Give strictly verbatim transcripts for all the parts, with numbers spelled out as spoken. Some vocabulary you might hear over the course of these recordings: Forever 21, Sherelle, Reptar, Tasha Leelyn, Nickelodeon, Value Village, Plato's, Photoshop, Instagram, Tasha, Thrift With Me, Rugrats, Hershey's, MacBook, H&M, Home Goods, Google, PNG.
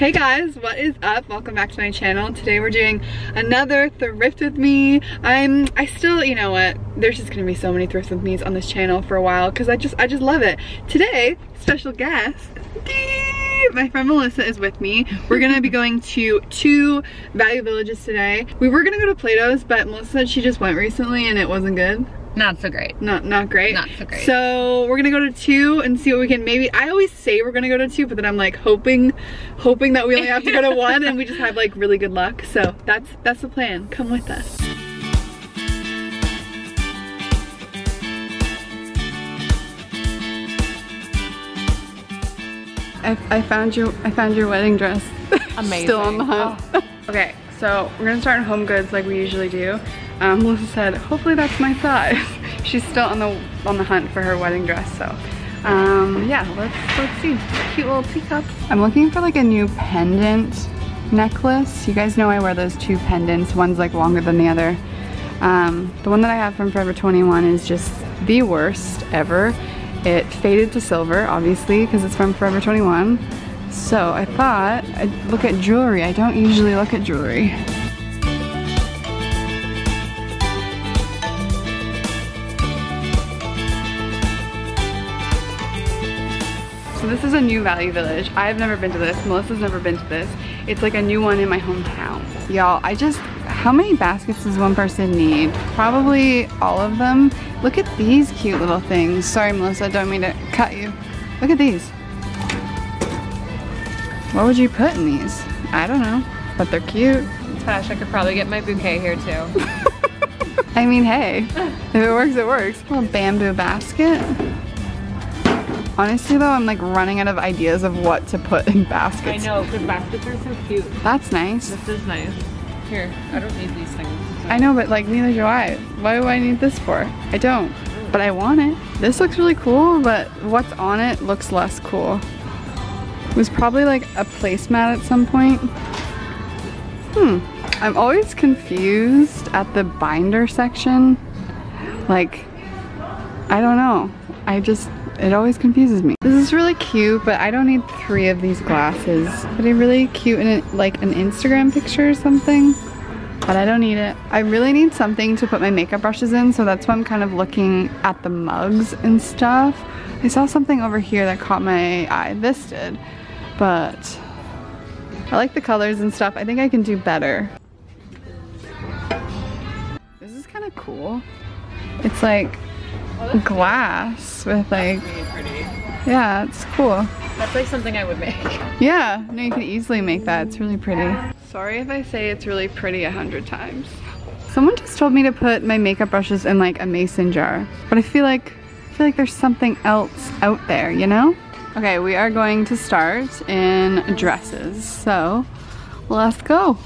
Hey guys, what is up? Welcome back to my channel. Today we're doing another Thrift With Me. I'm, I still, you know what, there's just gonna be so many Thrift With Me's on this channel for a while because I just, I just love it. Today, special guest, Dee! My friend Melissa is with me. We're gonna be going to two Value Villages today. We were gonna go to Plato's, but Melissa said she just went recently and it wasn't good. Not so great. Not not great. Not so great. So we're gonna go to two and see what we can maybe. I always say we're gonna go to two, but then I'm like hoping, hoping that we only have to go to one and we just have like really good luck. So that's that's the plan. Come with us. I, I found your I found your wedding dress. Amazing. Still on the hunt. Oh. Okay, so we're gonna start in Home Goods like we usually do. Um, Melissa said, hopefully that's my size. She's still on the on the hunt for her wedding dress, so. Um, yeah, let's, let's see. Cute little teacup. I'm looking for like a new pendant necklace. You guys know I wear those two pendants. One's like longer than the other. Um, the one that I have from Forever twenty-one is just the worst ever. It faded to silver, obviously, because it's from Forever twenty-one. So I thought I'd look at jewelry. I don't usually look at jewelry. This is a new Value Village. I've never been to this. Melissa's never been to this. It's like a new one in my hometown. Y'all, I just, how many baskets does one person need? Probably all of them. Look at these cute little things. Sorry, Melissa, don't mean to cut you. Look at these. What would you put in these? I don't know, but they're cute. Tash, I could probably get my bouquet here too. I mean, hey, if it works, it works. A little bamboo basket. Honestly though, I'm like running out of ideas of what to put in baskets. I know, because baskets are so cute. That's nice. This is nice. Here, I don't need these things. So. I know, but like neither do I. Why do I need this for? I don't, but I want it. This looks really cool, but what's on it looks less cool. It was probably like a placemat at some point. Hmm, I'm always confused at the binder section. Like, I don't know, I just, it always confuses me. This is really cute, but I don't need three of these glasses. But they're really cute in a, like an Instagram picture or something, but I don't need it. I really need something to put my makeup brushes in, so that's why I'm kind of looking at the mugs and stuff. I saw something over here that caught my eye. This did, but I like the colors and stuff. I think I can do better. This is kind of cool. It's like, glass with like, yeah, it's cool. That's like something I would make. Yeah, no, you can easily make that. It's really pretty. Sorry if I say it's really pretty a hundred times. Someone just told me to put my makeup brushes in like a mason jar, but I feel like I feel like there's something else out there, you know? Okay, we are going to start in dresses, so let's go.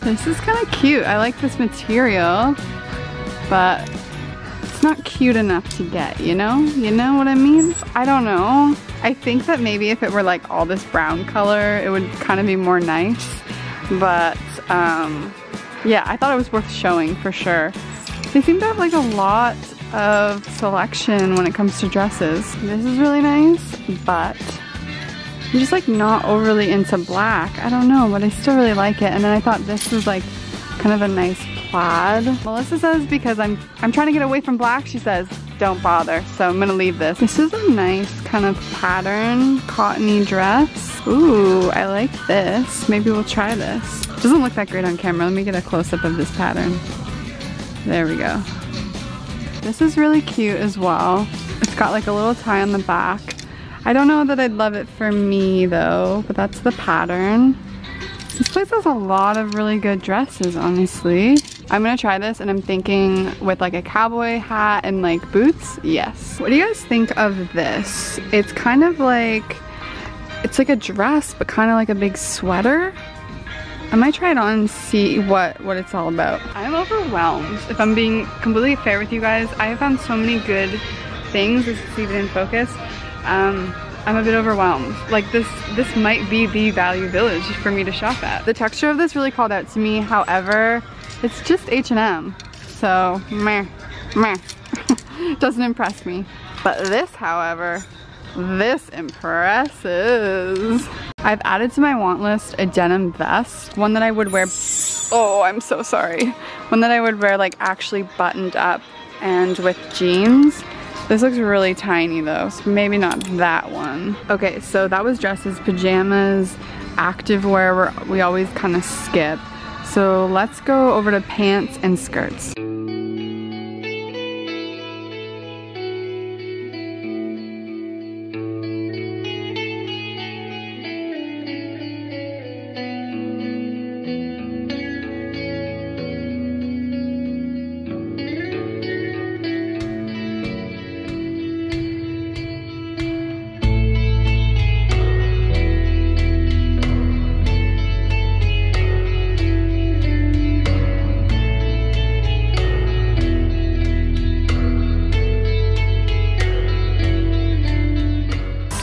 This is kind of cute. I like this material, but it's not cute enough to get, you know? You know what I mean? I don't know. I think that maybe if it were like all this brown color, it would kind of be more nice. But um, yeah, I thought it was worth showing for sure. They seem to have like a lot of selection when it comes to dresses. This is really nice, but I'm just like not overly into black. I don't know, but I still really like it. And then I thought this was like kind of a nice plaid. Melissa says because I'm I'm trying to get away from black, she says, don't bother. So I'm gonna leave this. This is a nice kind of pattern, cottony dress. Ooh, I like this. Maybe we'll try this. It doesn't look that great on camera. Let me get a close-up of this pattern. There we go. This is really cute as well. It's got like a little tie on the back. I don't know that I'd love it for me though, but that's the pattern. This place has a lot of really good dresses, honestly. I'm gonna try this and I'm thinking with like a cowboy hat and like boots, yes. What do you guys think of this? It's kind of like, it's like a dress, but kind of like a big sweater. I might try it on and see what, what it's all about. I'm overwhelmed. If I'm being completely fair with you guys, I have found so many good things. This is even in focus. Um, I'm a bit overwhelmed. Like this, this might be the Value Village for me to shop at. The texture of this really called out to me. However, it's just H and M. So, meh, meh. Doesn't impress me. But this, however, this impresses. I've added to my want list a denim vest, one that I would wear, oh, I'm so sorry. One that I would wear like actually buttoned up and with jeans. This looks really tiny though, so maybe not that one. Okay, so that was dresses, pajamas, activewear, we always kind of skip. So let's go over to pants and skirts.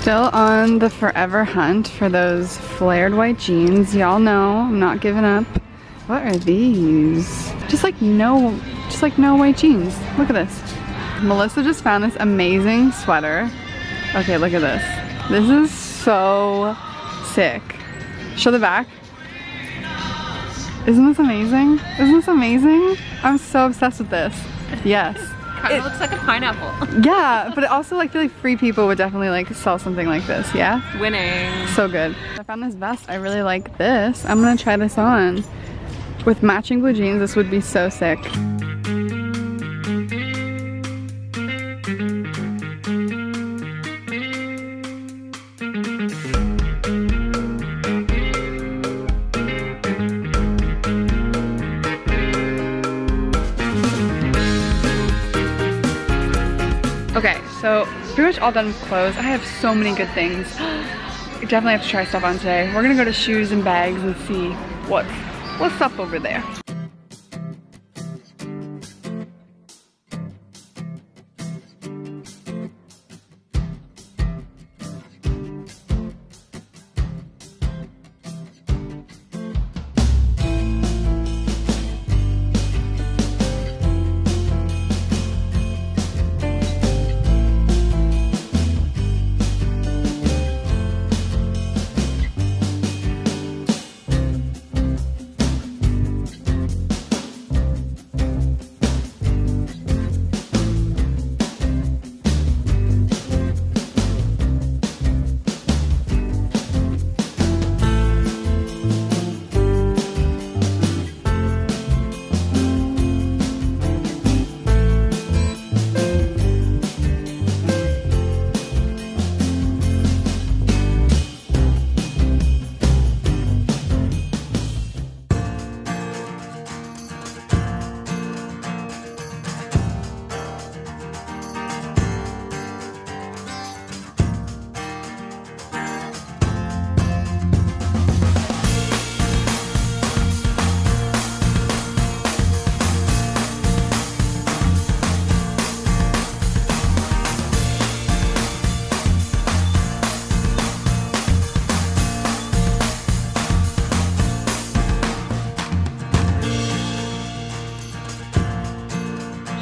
Still on the forever hunt for those flared white jeans. Y'all know I'm not giving up. What are these? Just like no, just like no white jeans. Look at this. Melissa just found this amazing sweater. Okay, look at this. This is so sick. Show the back. Isn't this amazing? Isn't this amazing? I'm so obsessed with this. Yes. It, it looks like a pineapple. Yeah, but it also like, I feel like Free People would definitely like sell something like this, yeah? Winning. So good. I found this vest, I really like this. I'm gonna try this on. With matching blue jeans, this would be so sick. Okay, so pretty much all done with clothes. I have so many good things. I definitely have to try stuff on today. We're gonna go to shoes and bags and see what's, what's up over there.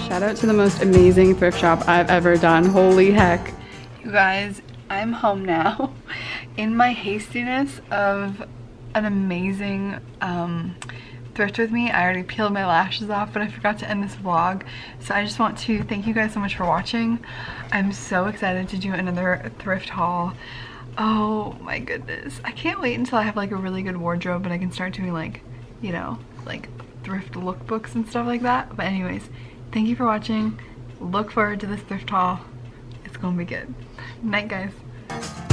Shout out to the most amazing thrift shop I've ever done. Holy heck. You guys, I'm home now. In my hastiness of an amazing um, thrift with me, I already peeled my lashes off, but I forgot to end this vlog. So I just want to thank you guys so much for watching. I'm so excited to do another thrift haul. Oh my goodness. I can't wait until I have like a really good wardrobe and I can start doing like, you know, like thrift lookbooks and stuff like that. But anyways. Thank you for watching. Look forward to this thrift haul. It's gonna be good. Night, guys.